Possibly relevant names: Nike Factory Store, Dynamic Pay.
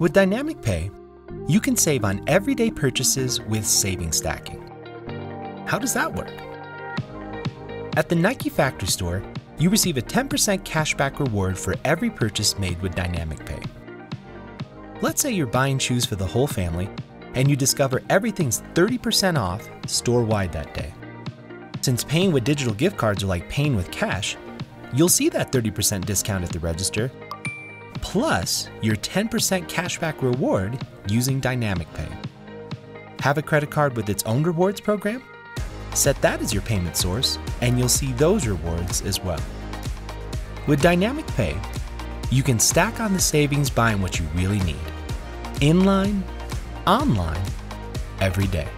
With Dynamic Pay, you can save on everyday purchases with saving stacking. How does that work? At the Nike Factory Store, you receive a 10% cashback reward for every purchase made with Dynamic Pay. Let's say you're buying shoes for the whole family and you discover everything's 30% off store-wide that day. Since paying with digital gift cards are like paying with cash, you'll see that 30% discount at the register, plus your 10% cashback reward using Dynamic Pay. Have a credit card with its own rewards program? Set that as your payment source, and you'll see those rewards as well. With Dynamic Pay, you can stack on the savings buying what you really need. In line, online, every day.